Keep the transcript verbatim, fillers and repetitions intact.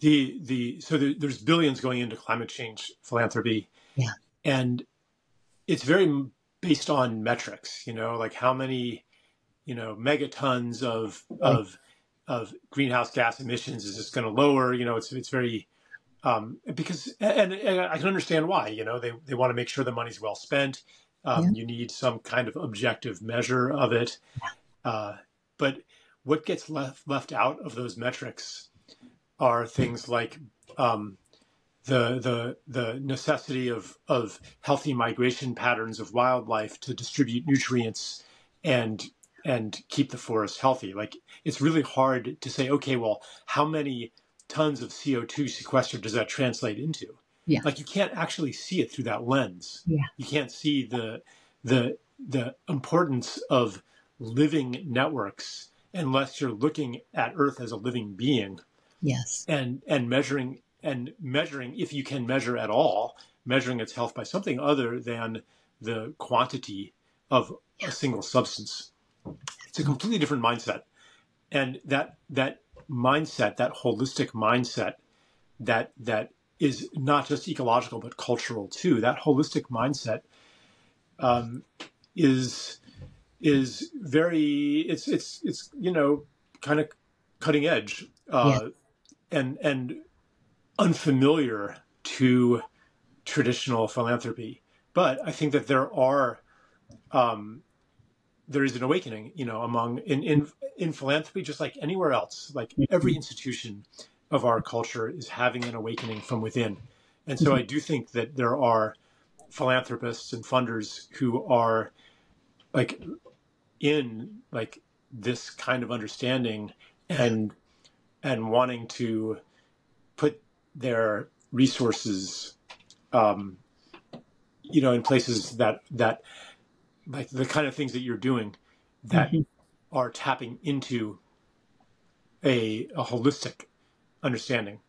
the the so the, there's billions going into climate change philanthropy, yeah. and it's very based on metrics. You know, like how many, you know, megatons of right. of of greenhouse gas emissions is this going to lower? You know, it's it's very um, because and, and I can understand why. You know, they they want to make sure the money's well spent. Um, yeah. You need some kind of objective measure of it, uh, but what gets left left out of those metrics are things like um, the the the necessity of of healthy migration patterns of wildlife to distribute nutrients and and keep the forest healthy. Like it's really hard to say, okay, well, how many tons of C O two sequestered does that translate into? Yeah. Like you can't actually see it through that lens. Yeah. You can't see the the the importance of living networks unless you're looking at Earth as a living being. Yes. And and measuring and measuring if you can measure at all, measuring its health by something other than the quantity of a single substance. It's a completely different mindset. And that that mindset, that holistic mindset that that is not just ecological, but cultural too. That holistic mindset um, is, is very, it's, it's, it's, you know, kind of cutting edge uh, yeah. and, and unfamiliar to traditional philanthropy. But I think that there are, um, there is an awakening, you know, among in, in, in philanthropy, just like anywhere else, like every institution of our culture is having an awakening from within. And so I do think that there are philanthropists and funders who are like in like this kind of understanding and, and wanting to put their resources, um, you know, in places that, that like the kind of things that you're doing that mm-hmm. are tapping into a, a holistic understanding.